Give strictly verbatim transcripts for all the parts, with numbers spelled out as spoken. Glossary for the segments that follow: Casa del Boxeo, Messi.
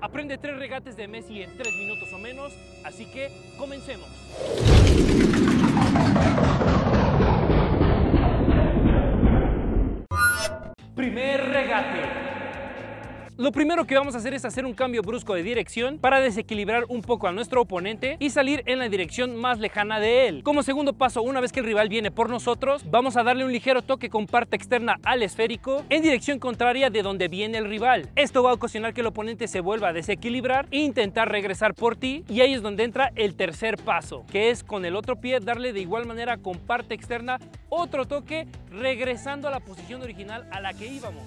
Aprende tres regates de Messi en tres minutos o menos, así que comencemos. Primer regate. Lo primero que vamos a hacer es hacer un cambio brusco de dirección para desequilibrar un poco a nuestro oponente y salir en la dirección más lejana de él. Como segundo paso, una vez que el rival viene por nosotros, vamos a darle un ligero toque con parte externa al esférico en dirección contraria de donde viene el rival. Esto va a ocasionar que el oponente se vuelva a desequilibrar e intentar regresar por ti, y ahí es donde entra el tercer paso, que es con el otro pie darle de igual manera con parte externa otro toque, regresando a la posición original a la que íbamos.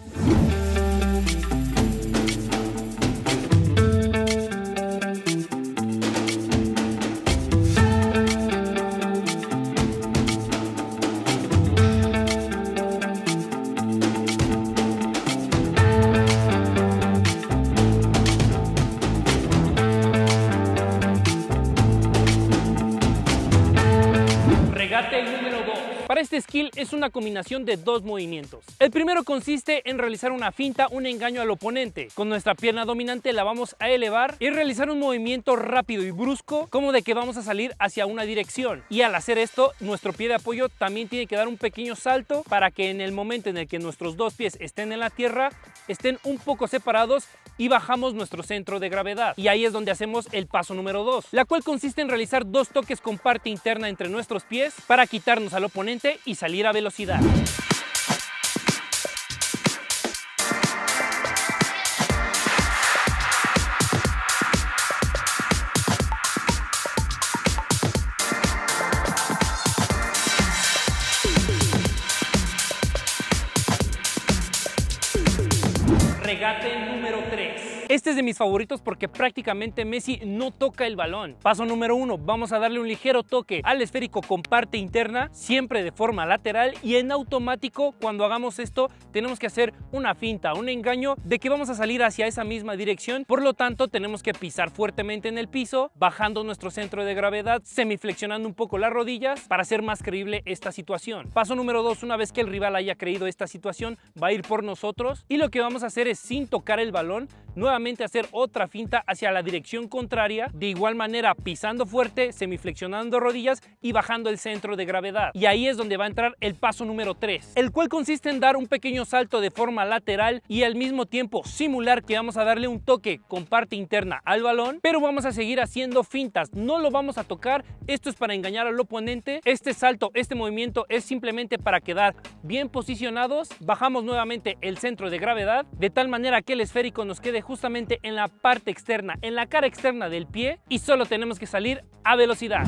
Para este skill es una combinación de dos movimientos. El primero consiste en realizar una finta, un engaño al oponente. Con nuestra pierna dominante la vamos a elevar y realizar un movimiento rápido y brusco, como de que vamos a salir hacia una dirección. Y al hacer esto, nuestro pie de apoyo también tiene que dar un pequeño salto para que en el momento en el que nuestros dos pies estén en la tierra, estén un poco separados y bajamos nuestro centro de gravedad. Y ahí es donde hacemos el paso número dos, la cual consiste en realizar dos toques con parte interna entre nuestros pies para quitarnos al oponente y salir a velocidad. Regate número tres. Este es de mis favoritos porque prácticamente Messi no toca el balón. Paso número uno, vamos a darle un ligero toque al esférico con parte interna, siempre de forma lateral, y en automático cuando hagamos esto tenemos que hacer una finta, un engaño de que vamos a salir hacia esa misma dirección, por lo tanto tenemos que pisar fuertemente en el piso, bajando nuestro centro de gravedad, semiflexionando un poco las rodillas para hacer más creíble esta situación. Paso número dos, una vez que el rival haya creído esta situación, va a ir por nosotros y lo que vamos a hacer es, sin tocar el balón, nuevamente hacer otra finta hacia la dirección contraria, de igual manera pisando fuerte, semiflexionando rodillas y bajando el centro de gravedad. Y ahí es donde va a entrar el paso número tres, el cual consiste en dar un pequeño salto de forma lateral y al mismo tiempo simular que vamos a darle un toque con parte interna al balón, pero vamos a seguir haciendo fintas, no lo vamos a tocar. Esto es para engañar al oponente. Este salto, este movimiento es simplemente para quedar bien posicionados, bajamos nuevamente el centro de gravedad de tal manera que el esférico nos quede justamente en la parte externa, en la cara externa del pie, y solo tenemos que salir a velocidad.